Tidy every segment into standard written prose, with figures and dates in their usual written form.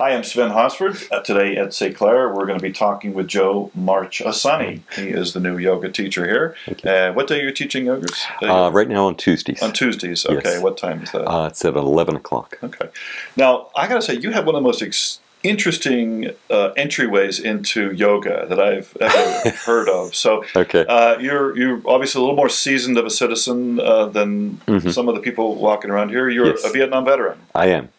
I am Sven Hosford. Today at S'eclairer, we're going to be talking with Joe Marchesani. He is the new yoga teacher here. What day are you teaching yoga? Right now on Tuesdays. On Tuesdays. Okay. Yes. What time is that? It's at 11 o'clock. Okay. Now, I got to say, you have one of the most interesting entryways into yoga that I've ever heard of. So okay. You're obviously a little more seasoned of a citizen than some of the people walking around here. You're a Vietnam veteran. I am.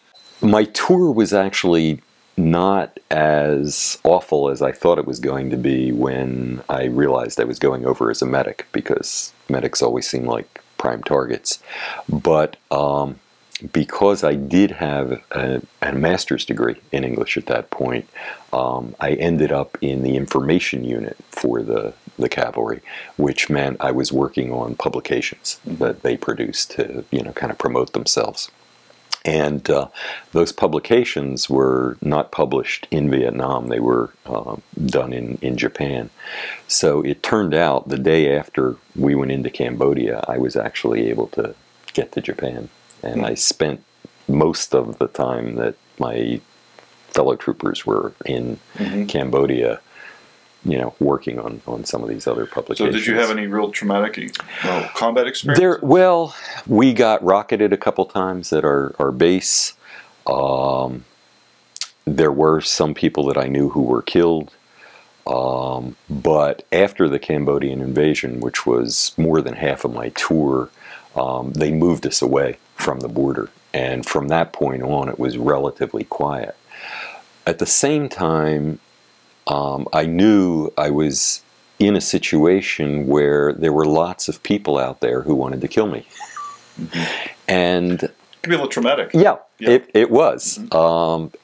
My tour was actually not as awful as I thought it was going to be when I realized I was going over as a medic, because medics always seem like prime targets. But because I did have a master's degree in English at that point, I ended up in the information unit for the cavalry, which meant I was working on publications that they produced to, you know, kind of promote themselves. And those publications were not published in Vietnam. They were done in Japan. So it turned out the day after we went into Cambodia, I was actually able to get to Japan. And I spent most of the time that my fellow troopers were in Cambodia, you know, working on some of these other publications. So did you have any real traumatic combat experience? Well, we got rocketed a couple times at our base. There were some people that I knew who were killed. But after the Cambodian invasion, which was more than half of my tour, they moved us away from the border, and from that point on it was relatively quiet. At the same time, I knew I was in a situation where there were lots of people out there who wanted to kill me. And it could be a little traumatic. Yeah, yeah. It was.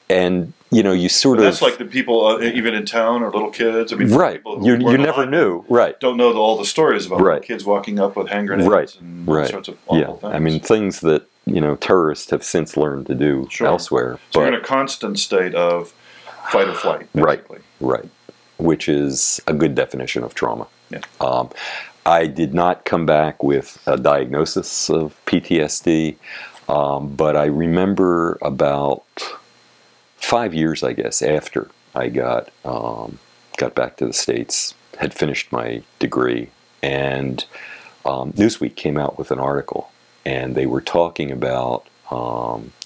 And you know, you sort of... That's like the people, even in town, or little kids. I mean, right. You never knew. Right. Don't know all the stories about kids walking up with hand grenades and all sorts of awful things. I mean, things that, you know, terrorists have since learned to do elsewhere. So you're in a constant state of fight or flight, basically. Right. Right. Which is a good definition of trauma. Yeah. I did not come back with a diagnosis of PTSD, but I remember about 5 years, I guess, after I got back to the States, had finished my degree, and Newsweek came out with an article, and they were talking about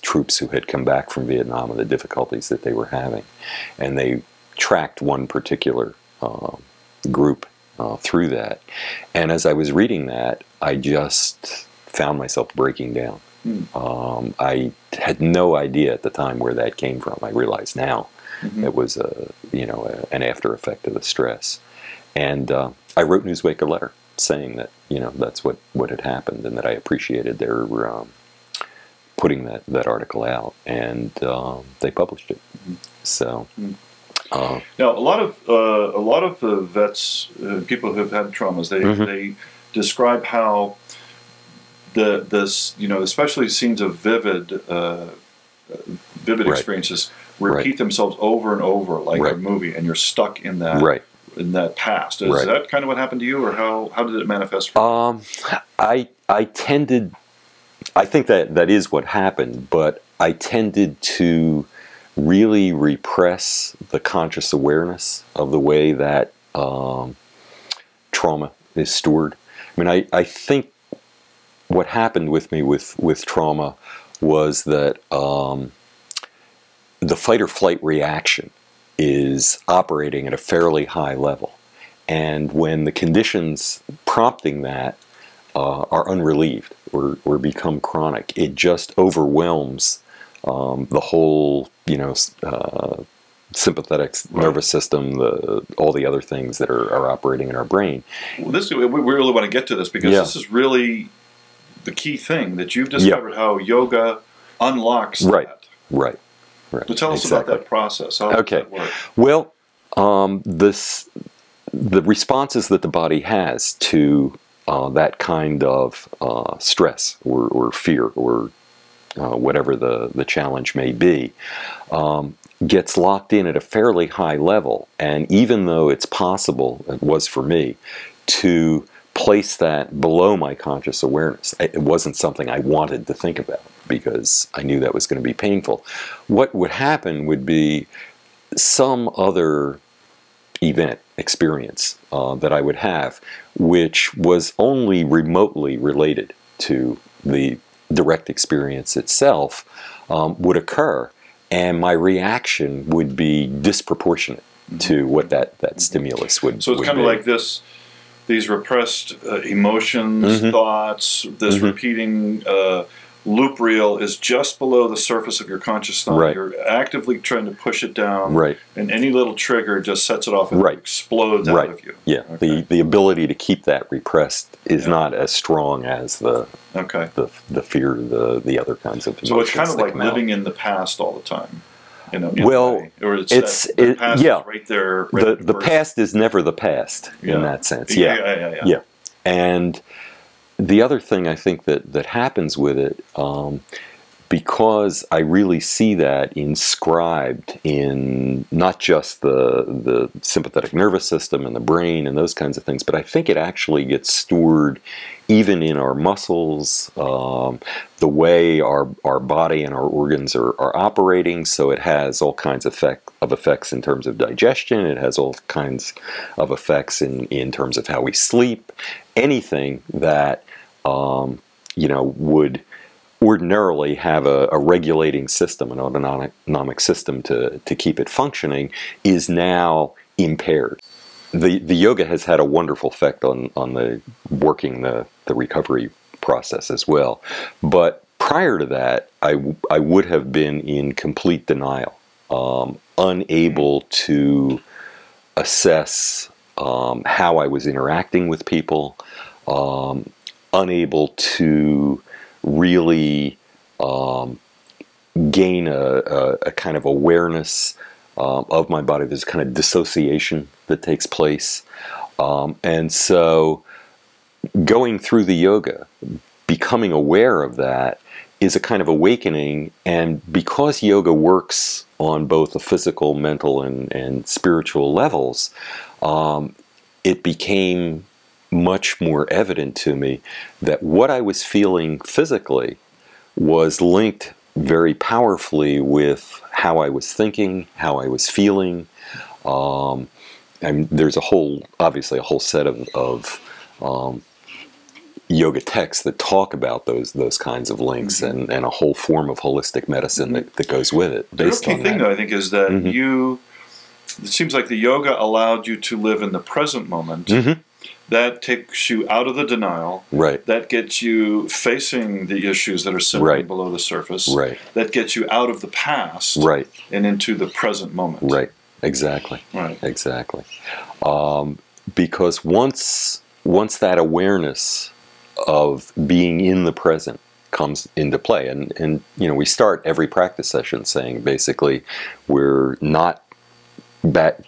troops who had come back from Vietnam and the difficulties that they were having, and they tracked one particular group through that. And as I was reading that, I just found myself breaking down. I had no idea at the time where that came from. I realize now it was an after effect of the stress. And I wrote Newsweek a letter saying that, you know, that's what had happened, and that I appreciated their putting that article out, and they published it. So now a lot of the vets, people who've had traumas, they describe how especially scenes of vivid experiences repeat themselves over and over, like a movie, and you're stuck in that past. Is that kind of what happened to you, or how did it manifest for you? I think that is what happened, but I tended to really repress the conscious awareness of the way that trauma is stored. I mean, I think what happened with me with trauma was that the fight or flight reaction is operating at a fairly high level, and when the conditions prompting that are unrelieved or become chronic, it just overwhelms the whole, you know, sympathetic nervous system, all the other things that are operating in our brain. Well, we really want to get to this, because this is really the key thing that you've discovered, how yoga unlocks that. Right. So tell us about that process. How does that work? Well, the responses that the body has to that kind of stress or fear or whatever the challenge may be, gets locked in at a fairly high level. And even though it's possible, it was for me, to place that below my conscious awareness. It wasn't something I wanted to think about because I knew that was going to be painful. What would happen would be some other event, experience that I would have, which was only remotely related to the direct experience itself, would occur, and my reaction would be disproportionate to what that stimulus would. So it's kind of like this: these repressed emotions, thoughts, this repeating loop reel is just below the surface of your conscious thought. Right. You're actively trying to push it down, right, and any little trigger just sets it off and right. explodes right. out of you. Yeah, okay. The ability to keep that repressed is yeah. not as strong as the okay. the fear, the other kinds of emotions. So it's kind of like living in the past all the time. You know, well, or it's past yeah. is right there. Right the past is never the past yeah. in that sense. Yeah. Yeah. And the other thing I think that happens with it, because I really see that inscribed in not just the sympathetic nervous system and the brain and those kinds of things, but I think it actually gets stored even in our muscles, the way our body and our organs are operating. So it has all kinds of effects in terms of digestion. It has all kinds of effects in terms of how we sleep. Anything that you know would ordinarily have a regulating system, an autonomic system to keep it functioning, is now impaired. The yoga has had a wonderful effect on the working the recovery process as well. But prior to that, I would have been in complete denial, unable to assess how I was interacting with people, unable to really gain a kind of awareness of my body. There's a kind of dissociation that takes place. And so going through the yoga, becoming aware of that is a kind of awakening. And because yoga works on both the physical, mental, and spiritual levels, it became much more evident to me that what I was feeling physically was linked very powerfully with how I was thinking, how I was feeling. And there's obviously a whole set of yoga texts that talk about those kinds of links, and a whole form of holistic medicine that goes with it. The key thing, though, I think, is that it seems like the yoga allowed you to live in the present moment. That takes you out of the denial. Right. That gets you facing the issues that are simmering right. below the surface. Right. That gets you out of the past. Right. And into the present moment. Right. Exactly. Right. Exactly. Because once that awareness of being in the present comes into play, and you know, we start every practice session saying basically we're not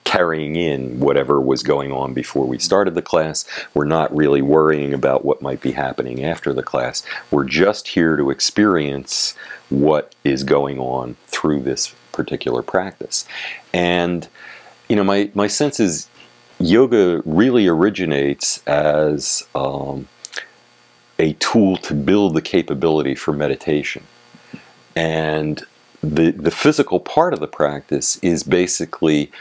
carrying in whatever was going on before we started the class. We're not really worrying about what might be happening after the class. We're just here to experience what is going on through this particular practice. And you know, my sense is yoga really originates as a tool to build the capability for meditation. And the physical part of the practice is basically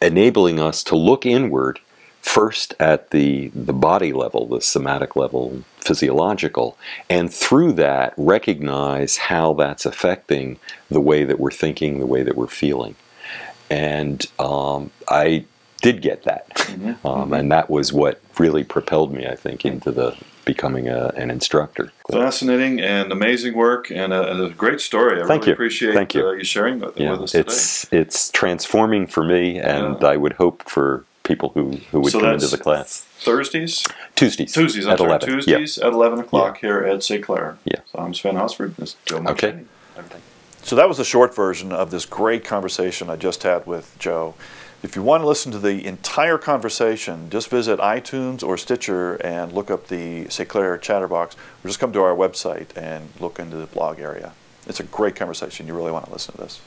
enabling us to look inward, first at the body level, the somatic level, physiological, and through that recognize how that's affecting the way that we're thinking, the way that we're feeling. And I did get that. And that was what really propelled me, I think, into becoming an instructor. Fascinating and amazing work, and a great story. I really appreciate you sharing with us today. It's transforming for me, and I would hope for people who would come into the class. Tuesdays at 11. Tuesdays at 11 o'clock here at S'eclairer. Yeah. So I'm Sven Hosford. This is Joe Marchesani. Okay. Everything. So that was a short version of this great conversation I just had with Joe. If you want to listen to the entire conversation, just visit iTunes or Stitcher and look up the S'eclairer Chatterbox, or just come to our website and look into the blog area. It's a great conversation. You really want to listen to this.